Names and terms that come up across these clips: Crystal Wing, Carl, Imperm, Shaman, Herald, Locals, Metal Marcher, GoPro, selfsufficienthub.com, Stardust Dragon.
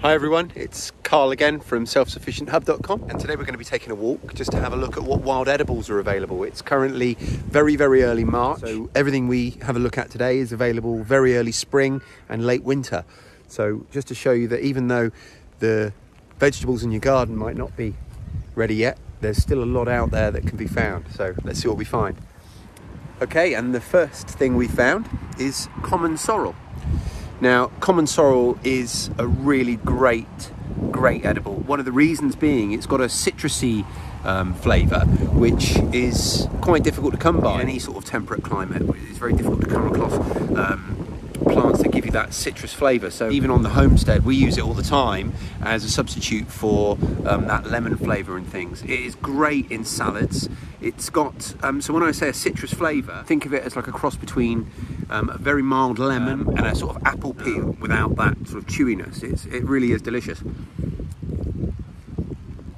Hi everyone, it's Carl again from selfsufficienthub.com, and today we're going to be taking a walk just to have a look at what wild edibles are available. It's currently very early March, so everything we have a look at today is available very early spring and late winter. So just to show you that even though the vegetables in your garden might not be ready yet, there's still a lot out there that can be found. So let's see what we find. Okay, and the first thing we found is common sorrel. Now, common sorrel is a really great edible. One of the reasons being it's got a citrusy flavour, which is quite difficult to come by in any sort of temperate climate. It's very difficult to come across plants that give you that citrus flavour. So even on the homestead, we use it all the time as a substitute for that lemon flavour and things. It is great in salads. It's got, so when I say a citrus flavour, think of it as like a cross between a very mild lemon and a sort of apple peel without that sort of chewiness. It really is delicious.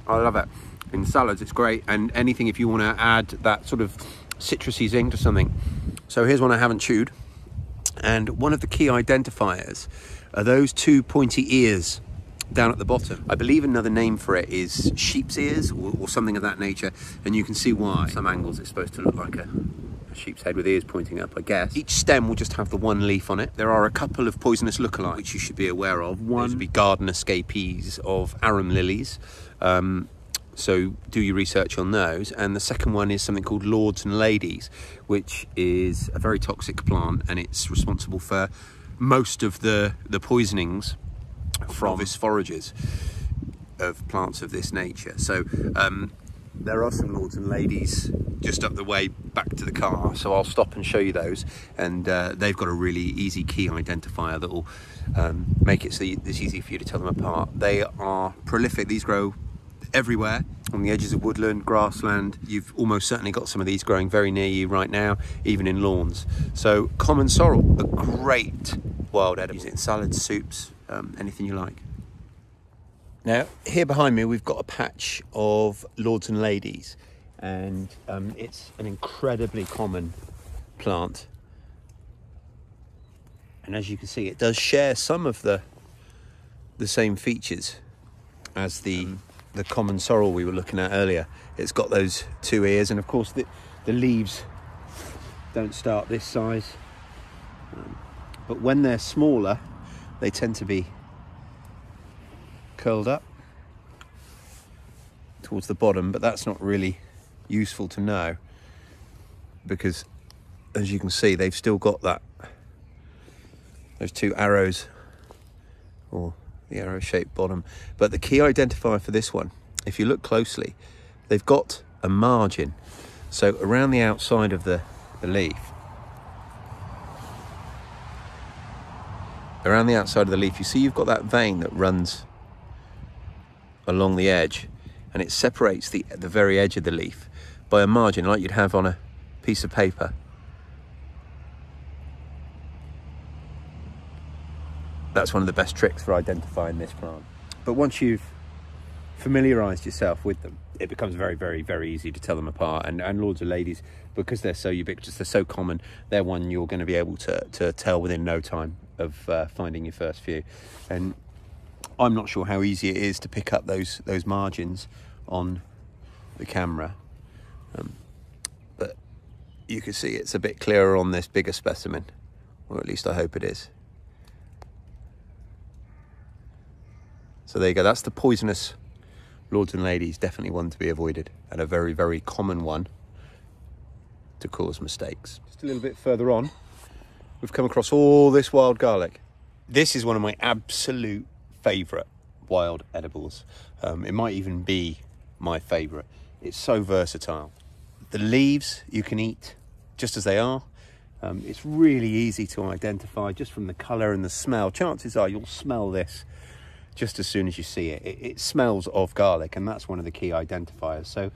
I love it. In salads, it's great, and anything if you want to add that sort of citrusy zing to something. So here's one I haven't chewed. And one of the key identifiers are those two pointy ears down at the bottom. I believe another name for it is sheep's ears or something of that nature, and you can see why. Some angles it's supposed to look like a sheep's head with ears pointing up, I guess. Each stem will just have the one leaf on it. There are a couple of poisonous lookalikes which you should be aware of. One would be garden escapees of arum lilies, so do your research on those. And the second one is something called lords and ladies, which is a very toxic plant, and it's responsible for most of the poisonings from novice foragers of plants of this nature. So there are some lords and ladies just up the way back to the car, so I'll stop and show you those, and they've got a really easy key identifier that will make it so it's easy for you to tell them apart. They are prolific. These grow everywhere on the edges of woodland, grassland. You've almost certainly got some of these growing very near you right now, even in lawns. So common sorrel, a great wild edible. Use it in salads, soups, anything you like. Now here behind me we've got a patch of lords and ladies, and it's an incredibly common plant, and as you can see it does share some of the same features as the common sorrel we were looking at earlier. It's got those two ears, and of course the leaves don't start this size, but when they're smaller they tend to be curled up towards the bottom, but that's not really useful to know because, as you can see, they've still got that those two arrows or the arrow-shaped bottom. But the key identifier for this one, if you look closely, they've got a margin. So around the outside of the leaf, around the outside of the leaf, you see you've got that vein that runs along the edge, and it separates the very edge of the leaf by a margin like you'd have on a piece of paper. That's one of the best tricks for identifying this plant. But once you've familiarised yourself with them, it becomes very easy to tell them apart. And lords and ladies, because they're so ubiquitous, they're so common, they're one you're going to be able to tell within no time of finding your first few. And I'm not sure how easy it is to pick up those margins on the camera, but you can see it's a bit clearer on this bigger specimen, or at least I hope it is. So there you go, that's the poisonous lords and ladies, definitely one to be avoided, and a very common one to cause mistakes. Just a little bit further on, we've come across all this wild garlic. This is one of my absolute favourite wild edibles. It might even be my favourite. It's so versatile. The leaves you can eat just as they are. It's really easy to identify just from the colour and the smell. Chances are you'll smell this just as soon as you see it. It smells of garlic, and that's one of the key identifiers. So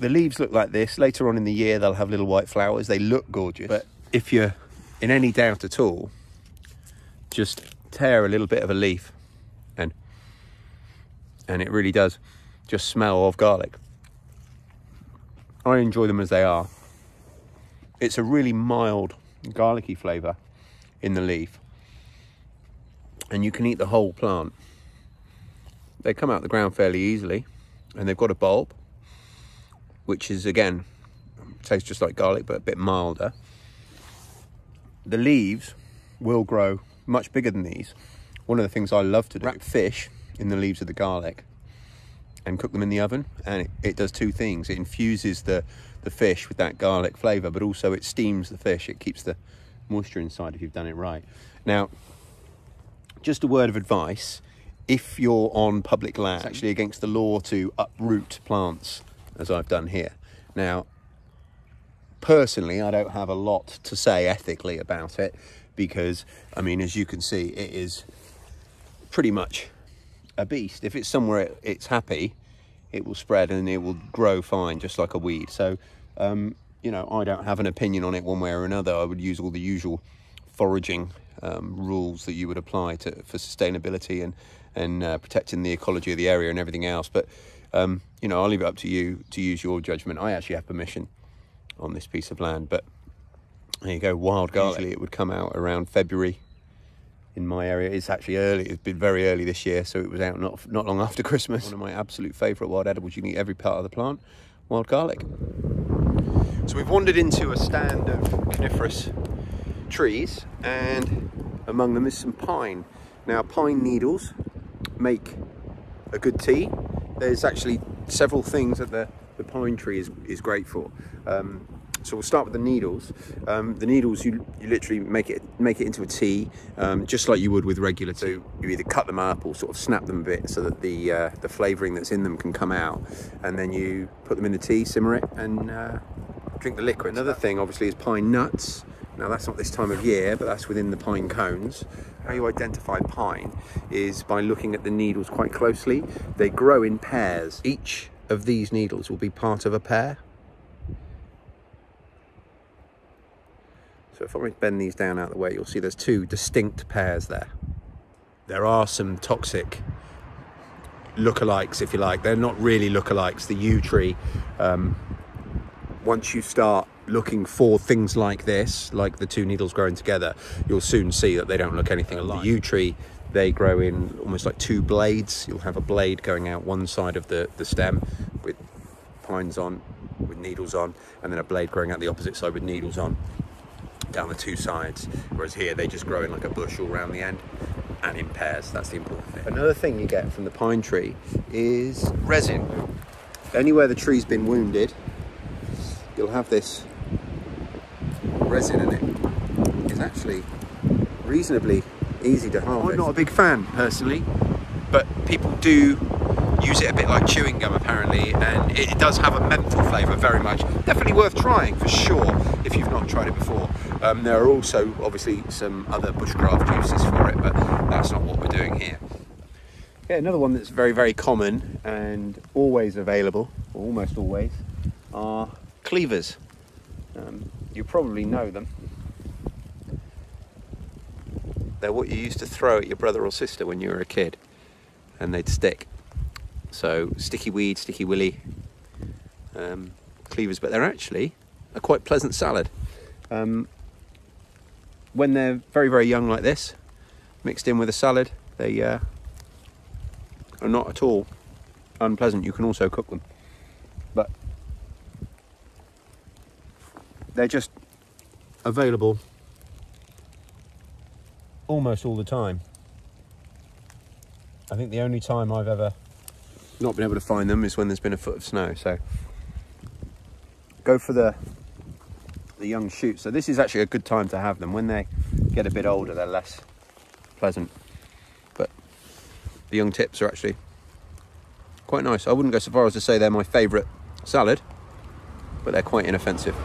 the leaves look like this. Later on in the year they'll have little white flowers. They look gorgeous, but if you're in any doubt at all, just tear a little bit of a leaf and it really does just smell of garlic. I enjoy them as they are. It's a really mild garlicky flavour in the leaf, and you can eat the whole plant. They come out of the ground fairly easily, and they've got a bulb, which is, again, tastes just like garlic, but a bit milder. The leaves will grow much bigger than these. One of the things I love to do, wrap fish in the leaves of the garlic and cook them in the oven, and it does two things. It infuses the fish with that garlic flavour, but also it steams the fish. It keeps the moisture inside if you've done it right. Now, just a word of advice, if you're on public land, it's actually against the law to uproot plants, as I've done here. Now, personally, I don't have a lot to say ethically about it, because, I mean, as you can see, it is pretty much a beast. If it's somewhere it's happy, it will spread and it will grow fine, just like a weed. So, you know, I don't have an opinion on it one way or another. I would use all the usual foraging rules that you would apply for sustainability and protecting the ecology of the area and everything else. But, you know, I'll leave it up to you to use your judgment. I actually have permission on this piece of land, but there you go, wild garlic. Usually it would come out around February in my area. It's actually early, it's been very early this year, so it was out not long after Christmas. One of my absolute favourite wild edibles. You can eat every part of the plant, wild garlic. So we've wandered into a stand of coniferous trees, and among them is some pine. Now, pine needles make a good tea. There's actually several things that the pine tree is great for. So we'll start with the needles. The needles, you literally make it into a tea, just like you would with regular tea. You either cut them up or sort of snap them a bit so that the flavouring that's in them can come out, and then you put them in the tea, simmer it, and drink the liquor. Another thing, obviously, is pine nuts. Now, that's not this time of year, but that's within the pine cones. How you identify pine is by looking at the needles quite closely. They grow in pairs. Each of these needles will be part of a pear. So if I bend these down out of the way, you'll see there's two distinct pairs there. There are some toxic lookalikes, if you like. They're not really lookalikes, the yew tree. Once you start looking for things like this, like the two needles growing together, you'll soon see that they don't look anything alike. The yew tree, they grow in almost like two blades. You'll have a blade going out one side of the stem with pines on, with needles on, and then a blade growing out the opposite side with needles on, down the two sides. Whereas here, they just grow in like a bush all around the end, and in pairs. That's the important thing. Another thing you get from the pine tree is resin. Anywhere the tree's been wounded, you'll have this resin, and it's actually reasonably easy to harvest. I'm not a big fan personally, but people do use it a bit like chewing gum apparently, and it does have a menthol flavour very much. Definitely worth trying for sure if you've not tried it before. There are also obviously some other bushcraft uses for it, but that's not what we're doing here. Yeah, another one that's very, very common and always available, or almost always, are cleavers. You probably know them. They're what you used to throw at your brother or sister when you were a kid, and they'd stick. So sticky weed, sticky willy, cleavers, but they're actually a quite pleasant salad. When they're very, very young like this, mixed in with a salad, they are not at all unpleasant. You can also cook them, but they're just available almost all the time. I think the only time I've ever not been able to find them is when there's been a foot of snow. So go for the young shoots. So this is actually a good time to have them. When they get a bit older, they're less pleasant, but the young tips are actually quite nice. I wouldn't go so far as to say they're my favourite salad, but they're quite inoffensive.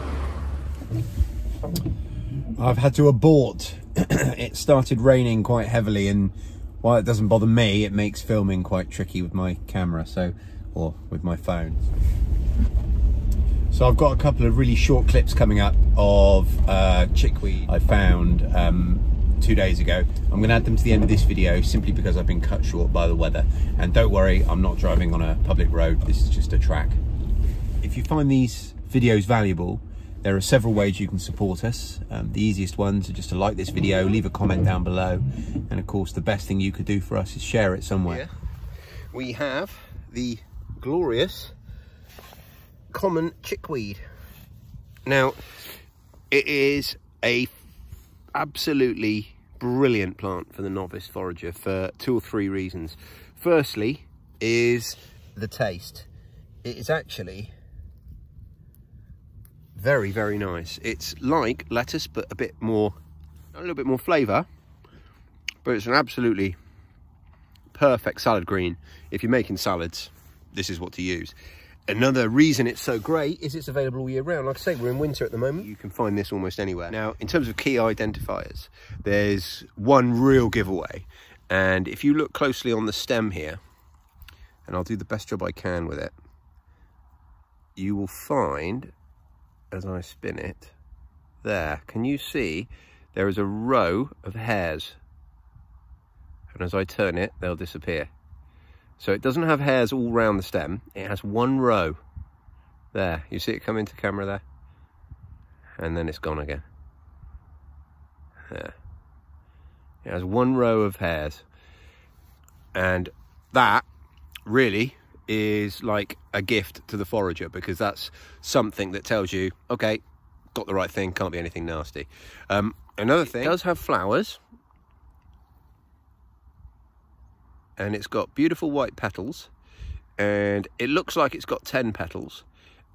I've had to abort. It started raining quite heavily, and while it doesn't bother me, it makes filming quite tricky with my camera, so, or with my phone. So I've got a couple of really short clips coming up of chickweed I found 2 days ago. I'm going to add them to the end of this video simply because I've been cut short by the weather. And don't worry, I'm not driving on a public road. This is just a track. If you find these videos valuable, There are several ways you can support us. The easiest ones are just to like this video, leave a comment down below, and of course the best thing you could do for us is share it somewhere. Here we have the glorious common chickweed. Now it is a absolutely brilliant plant for the novice forager for two or three reasons. Firstly is the taste. It is actually very, very nice. It's like lettuce, but a little bit more flavour. But it's an absolutely perfect salad green. If you're making salads, this is what to use. Another reason it's so great is it's available all year round. Like I say, we're in winter at the moment. You can find this almost anywhere. Now, in terms of key identifiers, there's one real giveaway. And if you look closely on the stem here, and I'll do the best job I can with it, you will find, as I spin it, there, can you see there is a row of hairs? And as I turn it, they'll disappear. So it doesn't have hairs all round the stem, it has one row. There, you see it come into camera there? And then it's gone again. There. It has one row of hairs. And that really is like a gift to the forager, because that's something that tells you, okay, got the right thing, can't be anything nasty. Another thing, it does have flowers and it's got beautiful white petals, and it looks like it's got 10 petals,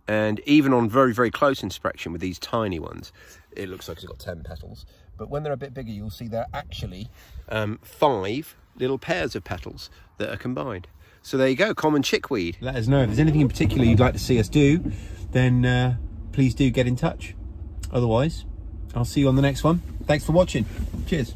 and even on very, very close inspection with these tiny ones, it looks like it's got 10 petals, but when they're a bit bigger, you'll see there are actually 5 little pairs of petals that are combined. So there you go, common chickweed. Let us know if there's anything in particular you'd like to see us do, then please do get in touch. Otherwise, I'll see you on the next one. Thanks for watching. Cheers.